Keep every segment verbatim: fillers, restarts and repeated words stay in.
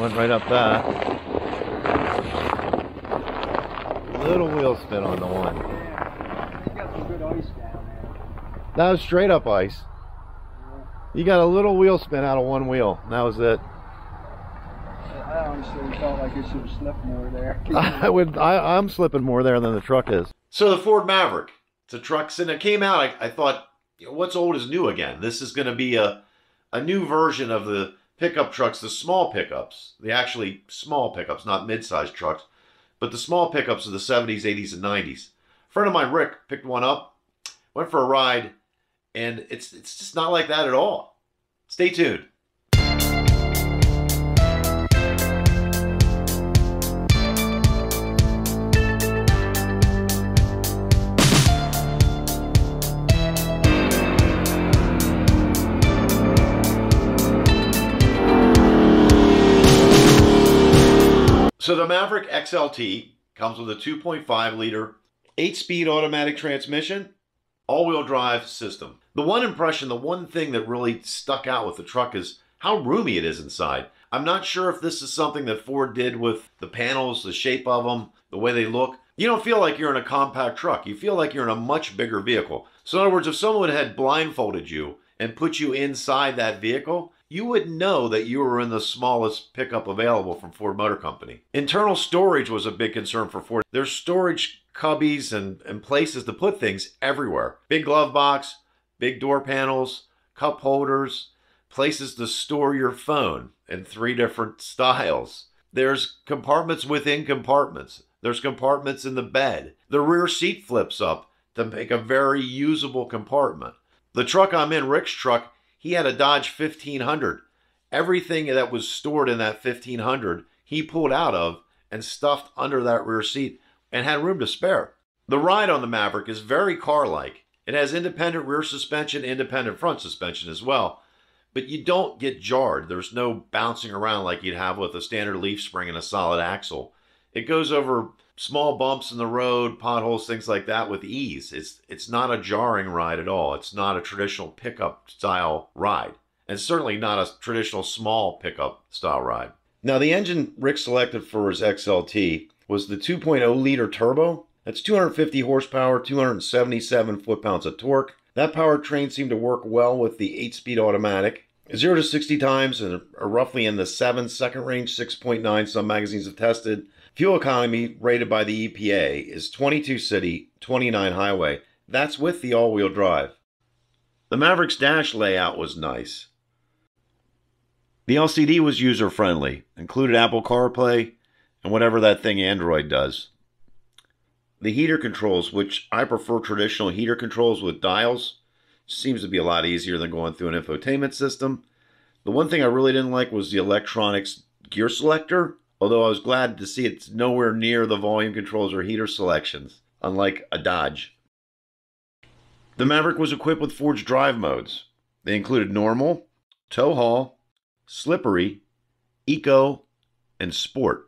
went right up that. Little wheel spin on the one. Yeah, you got some good ice down there. That was straight up ice. Yeah. You got a little wheel spin out of one wheel. That was it. I honestly felt like it should have slipped more there. I would, I, I'm slipping more there than the truck is. So the Ford Maverick, it's a truck. And it came out, I, I thought, you know, what's old is new again. This is going to be a, a new version of the pickup trucks, the small pickups, the actually small pickups, not mid-sized trucks, but the small pickups of the seventies, eighties, and nineties. A friend of mine, Rick, picked one up, went for a ride, and it's, it's just not like that at all. Stay tuned. So the Maverick X L T comes with a two point five liter, eight speed automatic transmission, all-wheel drive system. The one impression, the one thing that really stuck out with the truck is how roomy it is inside. I'm not sure if this is something that Ford did with the panels, the shape of them, the way they look. You don't feel like you're in a compact truck. You feel like you're in a much bigger vehicle. So in other words, if someone had blindfolded you and put you inside that vehicle, you would know that you were in the smallest pickup available from Ford Motor Company. Internal storage was a big concern for Ford. There's storage cubbies and, and places to put things everywhere. Big glove box, big door panels, cup holders, places to store your phone in three different styles. There's compartments within compartments. There's compartments in the bed. The rear seat flips up to make a very usable compartment. The truck I'm in, Rick's truck, he had a Dodge fifteen hundred. Everything that was stored in that fifteen hundred, he pulled out of and stuffed under that rear seat and had room to spare. The ride on the Maverick is very car-like. It has independent rear suspension, independent front suspension as well. But you don't get jarred. There's no bouncing around like you'd have with a standard leaf spring and a solid axle. It goes over small bumps in the road, potholes, things like that with ease. It's, it's not a jarring ride at all. It's not a traditional pickup style ride, and certainly not a traditional small pickup style ride. Now the engine Rick selected for his X L T was the two point oh liter turbo. That's two hundred fifty horsepower, two hundred seventy-seven foot-pounds of torque. That powertrain seemed to work well with the eight speed automatic. zero to sixty times, and roughly in the seven second range, six point nine some magazines have tested. Fuel economy rated by the E P A is twenty-two city, twenty-nine highway. That's with the all-wheel drive. The Maverick's dash layout was nice. The L C D was user-friendly, included Apple CarPlay and whatever that thing Android does. The heater controls, which I prefer traditional heater controls with dials, seems to be a lot easier than going through an infotainment system. The one thing I really didn't like was the electronics gear selector, although I was glad to see it's nowhere near the volume controls or heater selections, unlike a Dodge. The Maverick was equipped with Ford's drive modes. They included normal, tow haul, slippery, eco, and sport.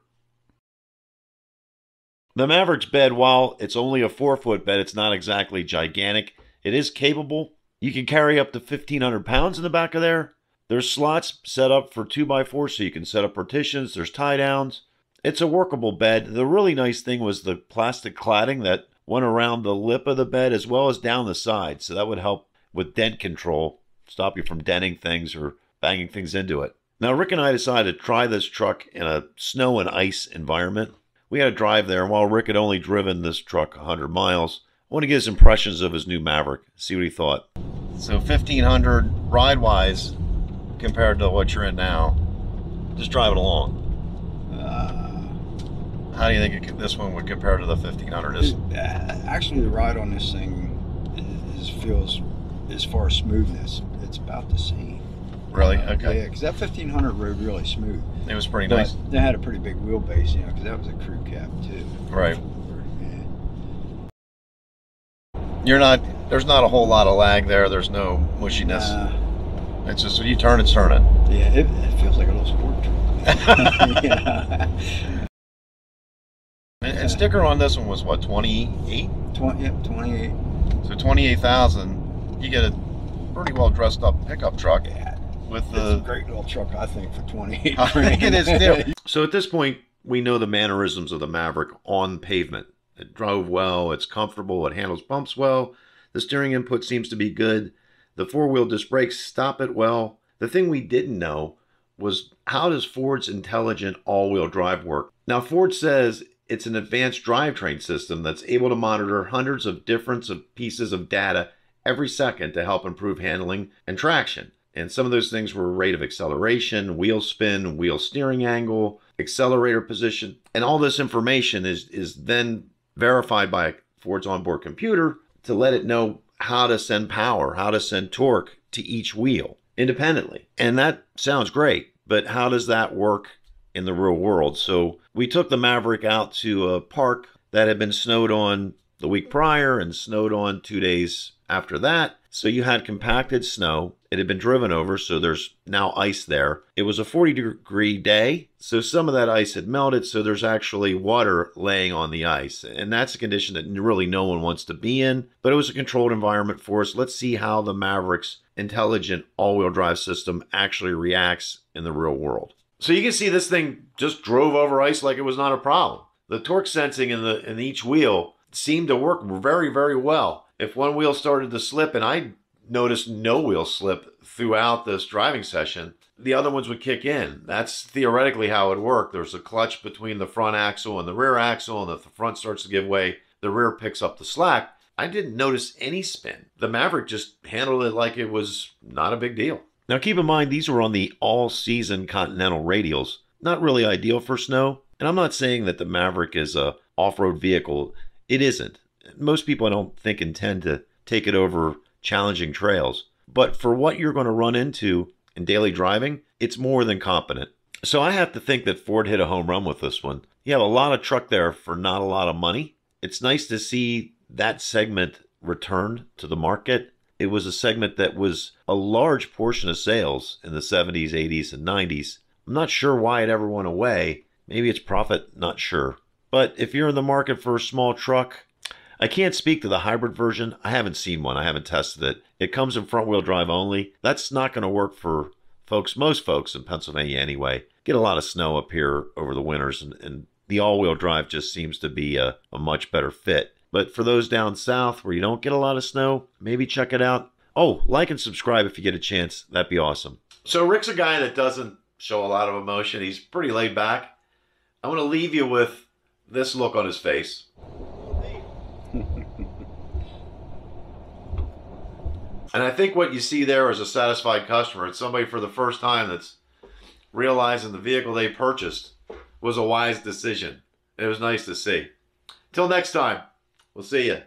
The Maverick's bed, while it's only a four foot bed, it's not exactly gigantic. It is capable. You can carry up to fifteen hundred pounds in the back of there. There's slots set up for two by four, so you can set up partitions. There's tie downs. It's a workable bed. The really nice thing was the plastic cladding that went around the lip of the bed as well as down the side. So that would help with dent control, stop you from denting things or banging things into it. Now, Rick and I decided to try this truck in a snow and ice environment. We had a drive there, and while Rick had only driven this truck one hundred miles, I want to get his impressions of his new Maverick, see what he thought. So fifteen hundred ride-wise compared to what you're in now, just drive it along. Uh, How do you think it, this one would compare to the fifteen hundred? It, actually, the ride on this thing is, feels, as far as smoothness, it's about the same. Really? Uh, okay. Yeah, because that fifteen hundred rode really smooth. It was pretty but nice. They had a pretty big wheelbase, you know, because that was a crew cab too. Right. You're not, there's not a whole lot of lag there. There's no mushiness. Uh, it's just when you turn, it's turning. Yeah, it, it feels like a little sport truck. Yeah. And, and sticker on this one was what, twenty-eight? twenty, yep, twenty-eight. So twenty-eight thousand, you get a pretty well dressed up pickup truck. Yeah. with the... It's a great little truck, I think, for twenty-eight. I think it is too. So at this point, we know the mannerisms of the Maverick on pavement. It drove well, it's comfortable, it handles bumps well, the steering input seems to be good, the four-wheel disc brakes stop it well. The thing we didn't know was, how does Ford's intelligent all-wheel drive work? Now, Ford says it's an advanced drivetrain system that's able to monitor hundreds of different pieces of data every second to help improve handling and traction. And some of those things were rate of acceleration, wheel spin, wheel steering angle, accelerator position. And all this information is, is then verified by Ford's onboard computer to let it know how to send power, how to send torque to each wheel independently. And that sounds great, but how does that work in the real world? So we took the Maverick out to a park that had been snowed on the week prior and snowed on two days after that. So you had compacted snow. It had been driven over, so there's now ice there. It was a forty degree day, so some of that ice had melted, so there's actually water laying on the ice. And that's a condition that really no one wants to be in, but it was a controlled environment for us. Let's see how the Maverick's intelligent all-wheel drive system actually reacts in the real world. So you can see this thing just drove over ice like it was not a problem. The torque sensing in, the, in each wheel seemed to work very, very well. If one wheel started to slip, and I noticed no wheel slip throughout this driving session, the other ones would kick in. That's theoretically how it worked. There's a clutch between the front axle and the rear axle, and if the front starts to give way, the rear picks up the slack. I didn't notice any spin. The Maverick just handled it like it was not a big deal. Now keep in mind, these were on the all-season Continental radials. Not really ideal for snow. And I'm not saying that the Maverick is a off-road vehicle. It isn't. Most people, I don't think, intend to take it over challenging trails. But for what you're going to run into in daily driving, it's more than competent. So I have to think that Ford hit a home run with this one. You have a lot of truck there for not a lot of money. It's nice to see that segment returned to the market. It was a segment that was a large portion of sales in the seventies, eighties, and nineties. I'm not sure why it ever went away. Maybe it's profit, not sure. But if you're in the market for a small truck, I can't speak to the hybrid version. I haven't seen one. I haven't tested it. It comes in front-wheel drive only. That's not going to work for folks, most folks in Pennsylvania anyway. Get a lot of snow up here over the winters, and, and the all-wheel drive just seems to be a, a much better fit. But for those down south where you don't get a lot of snow, maybe check it out. Oh, like and subscribe if you get a chance. That'd be awesome. So Rick's a guy that doesn't show a lot of emotion. He's pretty laid back. I want to leave you with this look on his face. And I think what you see there is a satisfied customer. It's somebody for the first time that's realizing the vehicle they purchased was a wise decision. It was nice to see. Till next time, we'll see you.